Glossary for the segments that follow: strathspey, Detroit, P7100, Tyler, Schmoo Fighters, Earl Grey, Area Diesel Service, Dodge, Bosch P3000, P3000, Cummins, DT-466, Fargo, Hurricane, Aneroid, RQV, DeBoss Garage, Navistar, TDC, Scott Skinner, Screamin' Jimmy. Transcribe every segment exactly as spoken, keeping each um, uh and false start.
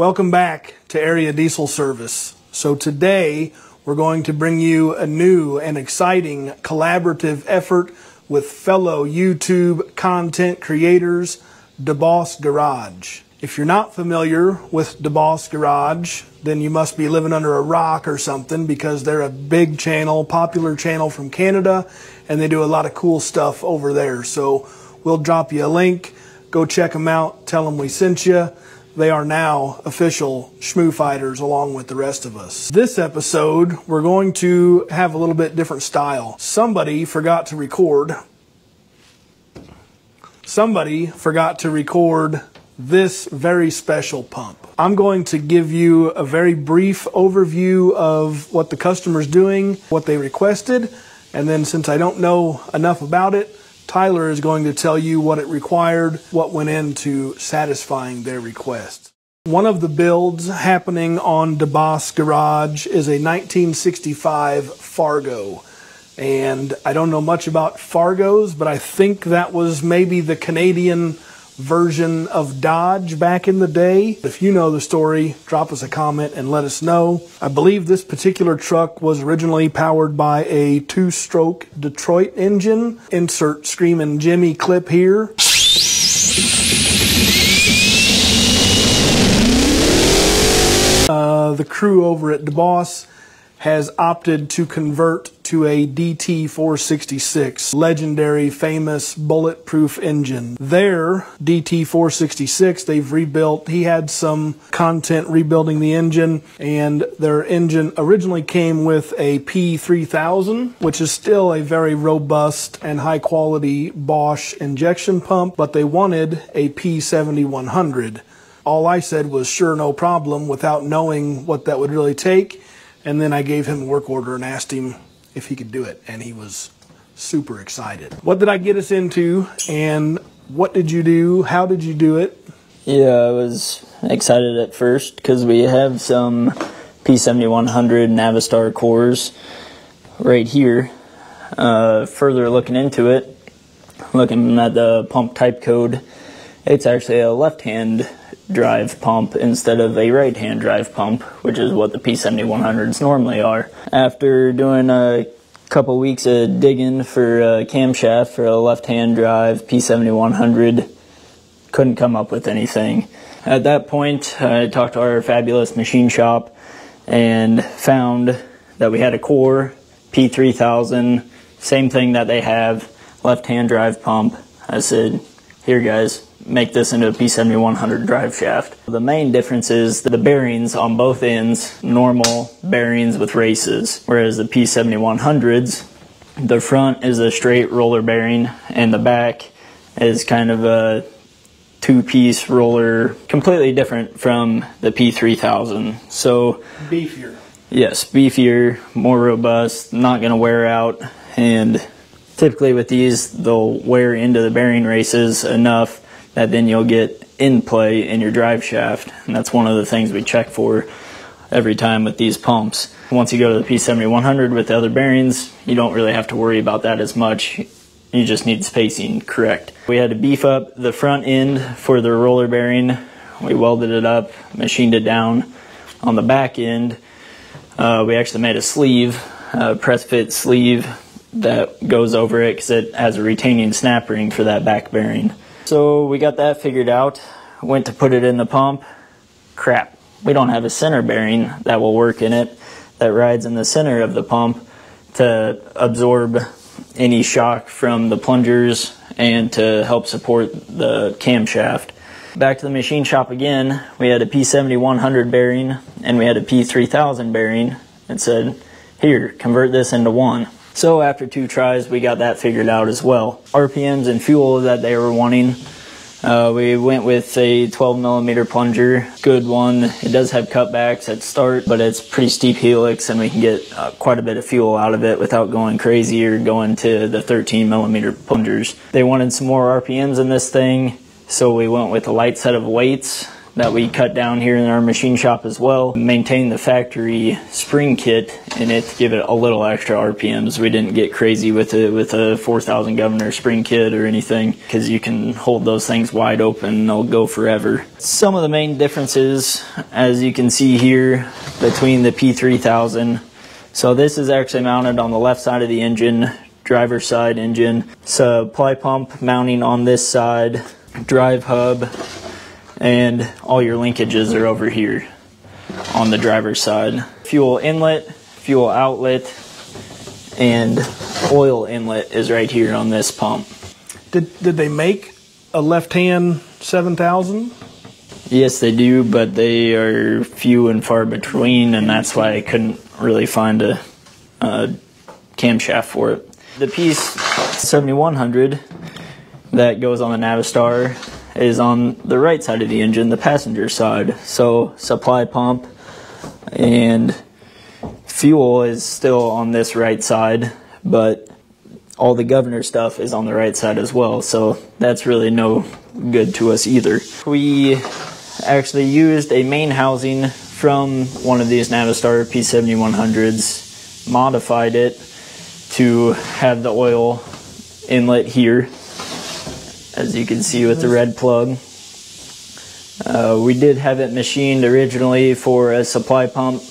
Welcome back to Area Diesel Service. So today we're going to bring you a new and exciting collaborative effort with fellow YouTube content creators, DeBoss Garage. If you're not familiar with DeBoss Garage, then you must be living under a rock or something, because they're a big channel, popular channel from Canada, and they do a lot of cool stuff over there. So we'll drop you a link. Go check them out. Tell them we sent you. They are now official Schmoo Fighters along with the rest of us. This episode, we're going to have a little bit different style. Somebody forgot to record. Somebody forgot to record this very special pump. I'm going to give you a very brief overview of what the customer's doing, what they requested, and then since I don't know enough about it, Tyler is going to tell you what it required, what went into satisfying their request. One of the builds happening on DeBoss Garage is a nineteen sixty-five Fargo. And I don't know much about Fargos, but I think that was maybe the Canadian version of Dodge back in the day. If you know the story, drop us a comment and let us know. I believe this particular truck was originally powered by a two-stroke Detroit engine. Insert Screamin' Jimmy clip here. Uh, the crew over at DeBoss has opted to convert to a D T four sixty-six, legendary, famous, bulletproof engine. Their D T four sixty-six, they've rebuilt. He had some content rebuilding the engine, and their engine originally came with a P three thousand, which is still a very robust and high-quality Bosch injection pump, but they wanted a P seventy-one hundred. All I said was, sure, no problem, without knowing what that would really take. And then I gave him a work order and asked him if he could do it, and he was super excited. What did I get us into, and what did you do? How did you do it? Yeah, I was excited at first because we have some P seventy-one hundred Navistar cores right here. Uh, further looking into it, looking at the pump type code, it's actually a left-hand drive pump instead of a right-hand drive pump, which is what the P seventy-one hundreds normally are. After doing a couple weeks of digging for a camshaft for a left-hand drive P seventy-one hundred, couldn't come up with anything. At that point, I talked to our fabulous machine shop and found that we had a core P three thousand, same thing that they have, left-hand drive pump. I said, here guys, make this into a P seventy-one hundred drive shaft. The main difference is the bearings on both ends, normal bearings with races, whereas the P seventy-one hundreds, the front is a straight roller bearing and the back is kind of a two-piece roller, completely different from the P three thousand. So beefier. Yes, beefier, more robust, not going to wear out, and typically with these they'll wear into the bearing races enough that then you'll get in play in your drive shaft, and that's one of the things we check for every time with these pumps. Once you go to the P seventy-one hundred with the other bearings, you don't really have to worry about that as much. You just need spacing correct. We had to beef up the front end for the roller bearing. We welded it up, machined it down. On the back end, uh, we actually made a sleeve, a press fit sleeve that goes over it because it has a retaining snap ring for that back bearing. So we got that figured out, went to put it in the pump. Crap, we don't have a center bearing that will work in it, that rides in the center of the pump to absorb any shock from the plungers and to help support the camshaft. Back to the machine shop again, we had a P seventy-one hundred bearing and we had a P three thousand bearing, and said, here, convert this into one. So after two tries, we got that figured out as well. R P Ms and fuel that they were wanting, uh, we went with a twelve millimeter plunger, good one. It does have cutbacks at start, but it's pretty steep helix, and we can get uh, quite a bit of fuel out of it without going crazy or going to the thirteen millimeter plungers. They wanted some more R P Ms in this thing, so we went with a light set of weights that we cut down here in our machine shop as well. Maintain the factory spring kit in it to give it a little extra R P Ms. We didn't get crazy with it with a four thousand governor spring kit or anything, because you can hold those things wide open and they'll go forever. Some of the main differences, as you can see here, between the P three thousand. So this is actually mounted on the left side of the engine, driver's side engine. Supply pump mounting on this side, drive hub, and all your linkages are over here on the driver's side. Fuel inlet, fuel outlet, and oil inlet is right here on this pump. Did, did they make a left-hand seven thousand? Yes, they do, but they are few and far between, and that's why I couldn't really find a, a camshaft for it. The P seventy-one hundred that goes on the Navistar is on the right side of the engine, the passenger side. So supply pump and fuel is still on this right side, but all the governor stuff is on the right side as well, so that's really no good to us either. We actually used a main housing from one of these Navistar P seventy-one hundreds, modified it to have the oil inlet here, as you can see with the red plug. Uh, we did have it machined originally for a supply pump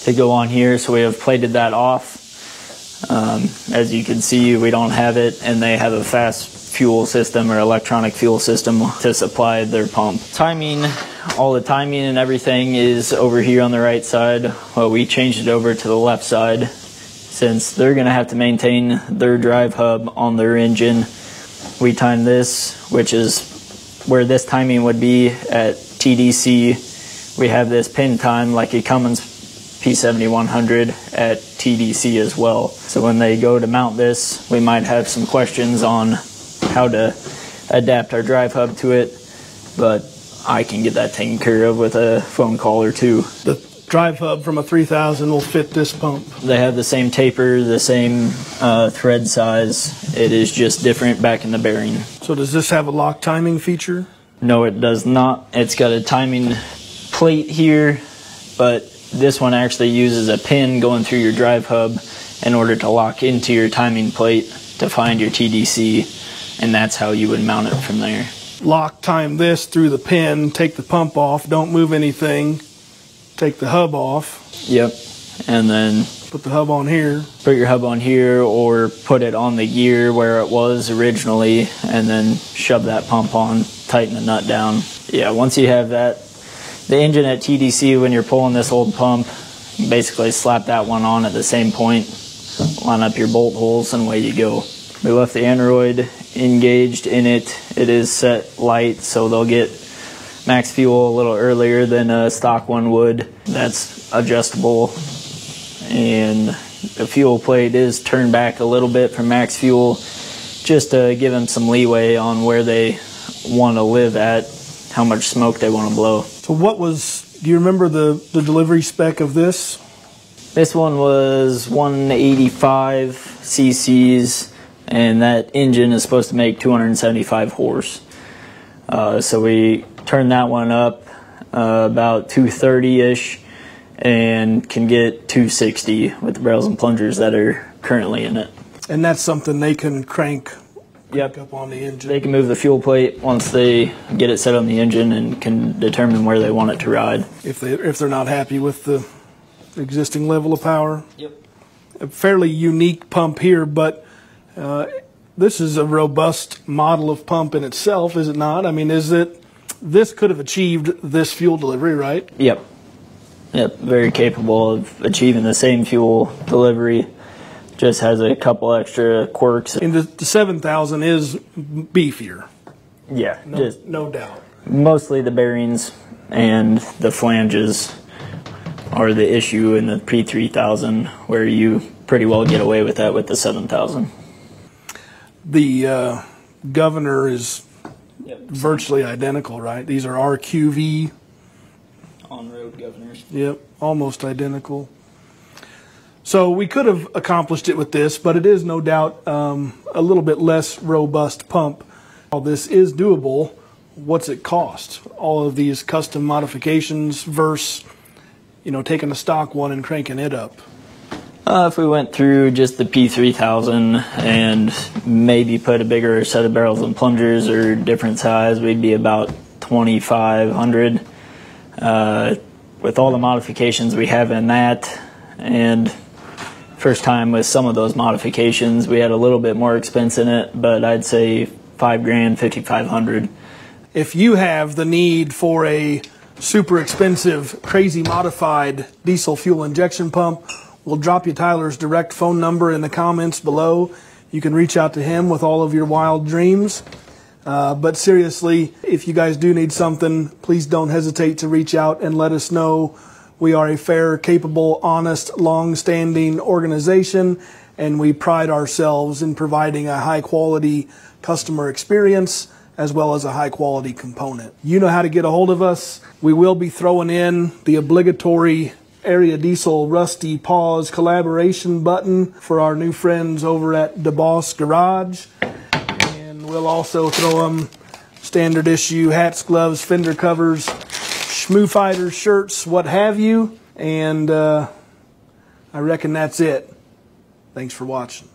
to go on here, so we have plated that off. Um, as you can see, we don't have it, and they have a fast fuel system or electronic fuel system to supply their pump. Timing, all the timing and everything is over here on the right side. Well, we changed it over to the left side since they're going to have to maintain their drive hub on their engine. We timed this, which is where this timing would be at T D C. We have this pin time like a Cummins P seventy-one hundred at T D C as well. So when they go to mount this, we might have some questions on how to adapt our drive hub to it, but I can get that taken care of with a phone call or two. The drive hub from a three thousand will fit this pump. They have the same taper, the same uh, thread size. It is just different back in the bearing. So does this have a lock timing feature? No, it does not. It's got a timing plate here, but this one actually uses a pin going through your drive hub in order to lock into your timing plate to find your T D C, and that's how you would mount it from there. Lock time this through the pin, take the pump off, don't move anything, take the hub off. Yep, and then put the hub on here. Put your hub on here, or put it on the gear where it was originally, and then shove that pump on, tighten the nut down. Yeah, once you have that, the engine at T D C, when you're pulling this old pump, basically slap that one on at the same point, line up your bolt holes, and away you go. We left the aneroid engaged in it. It is set light, so they'll get max fuel a little earlier than a stock one would. That's adjustable. And the fuel plate is turned back a little bit from max fuel, just to give them some leeway on where they want to live at, how much smoke they want to blow. So what was, do you remember the, the delivery spec of this? This one was one eighty-five cc's, and that engine is supposed to make two hundred seventy-five horse. Uh, so we turned that one up uh, about two thirty-ish and can get two sixty with the barrels and plungers that are currently in it. And that's something they can crank Yep. up on the engine. They can move the fuel plate once they get it set on the engine and can determine where they want it to ride. If, they, if they're not happy with the existing level of power. Yep. A fairly unique pump here, but uh, this is a robust model of pump in itself, is it not? I mean, is it, this could have achieved this fuel delivery, right? Yep. Yep, very capable of achieving the same fuel delivery. Just has a couple extra quirks. And the, the seven thousand is beefier. Yeah. No, just no doubt. Mostly the bearings and the flanges are the issue in the P three thousand, where you pretty well get away with that with the seven thousand. The uh, governor is yep. virtually identical, right? These are R Q V. On-road governors. Yep, almost identical. So we could have accomplished it with this, but it is no doubt um, a little bit less robust pump. While this is doable, what's it cost? All of these custom modifications versus, you know, taking a stock one and cranking it up. Uh, if we went through just the P three thousand and maybe put a bigger set of barrels and plungers or different size, we'd be about twenty-five hundred. Uh, with all the modifications we have in that, and first time with some of those modifications, we had a little bit more expense in it, but I'd say five grand, fifty-five hundred. If you have the need for a super expensive, crazy modified diesel fuel injection pump, we'll drop you Tyler's direct phone number in the comments below. You can reach out to him with all of your wild dreams. Uh, but seriously, if you guys do need something, please don't hesitate to reach out and let us know. We are a fair, capable, honest, long-standing organization, and we pride ourselves in providing a high-quality customer experience as well as a high-quality component. You know how to get a hold of us. We will be throwing in the obligatory Area Diesel Rusty Pause collaboration button for our new friends over at DeBoss Garage. And we'll also throw them standard issue hats, gloves, fender covers, Shmoo Fighters shirts, what have you. And uh, I reckon that's it. Thanks for watching.